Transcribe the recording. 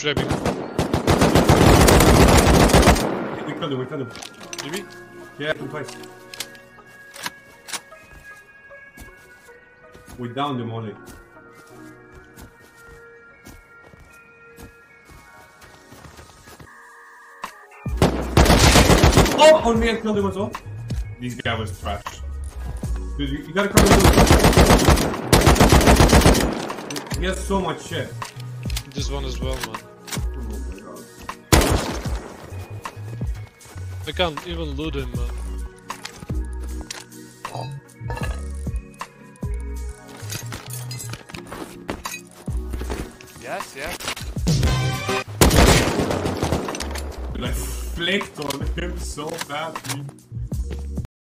Je l'ai mis. We killed him. Did we? Yeah, 2 twice. We downed him only. Oh, on me, I killed him as well. This guy was trash. Dude, you gotta come with me. He has so much shit. This one as well, man. Oh my god. I can't even loot him, man. Yes. Like, flicked on him so bad, dude.